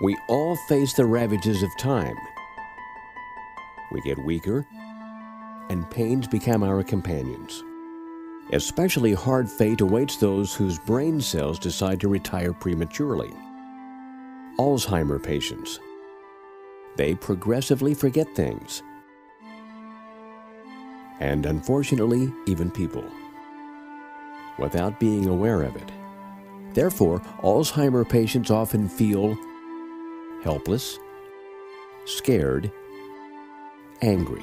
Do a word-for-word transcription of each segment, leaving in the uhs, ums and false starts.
We all face the ravages of time. We get weaker, and pains become our companions. Especially hard fate awaits those whose brain cells decide to retire prematurely. Alzheimer's patients. They progressively forget things, and unfortunately, even people, without being aware of it. Therefore, Alzheimer's patients often feel helpless, scared, angry,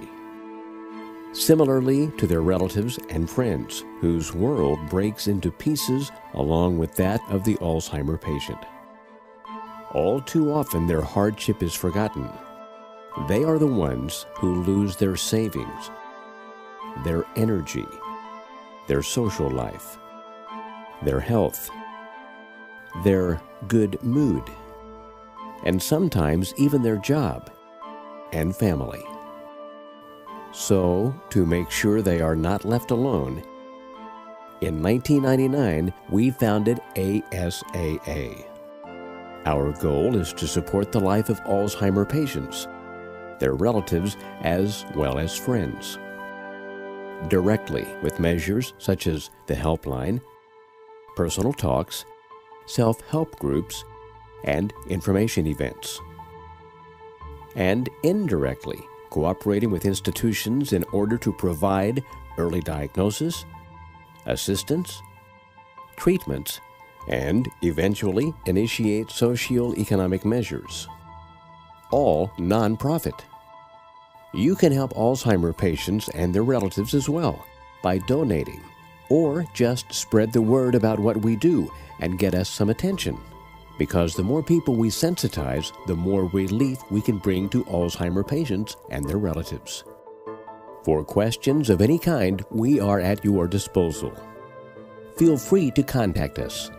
similarly to their relatives and friends, whose world breaks into pieces along with that of the Alzheimer's patient. All too often, their hardship is forgotten. They are the ones who lose their savings, their energy, their social life, their health, their good mood, and sometimes even their job and family. So, to make sure they are not left alone, in nineteen ninety-nine, we founded A S A A. Our goal is to support the life of Alzheimer's patients, their relatives, as well as friends, directly with measures such as the helpline, personal talks, self-help groups, and information events, and indirectly cooperating with institutions in order to provide early diagnosis, assistance, treatments, and eventually initiate socio-economic measures. All nonprofit. You can help Alzheimer's patients and their relatives as well by donating, or just spread the word about what we do and get us some attention. Because the more people we sensitize, the more relief we can bring to Alzheimer's patients and their relatives. For questions of any kind, we are at your disposal. Feel free to contact us.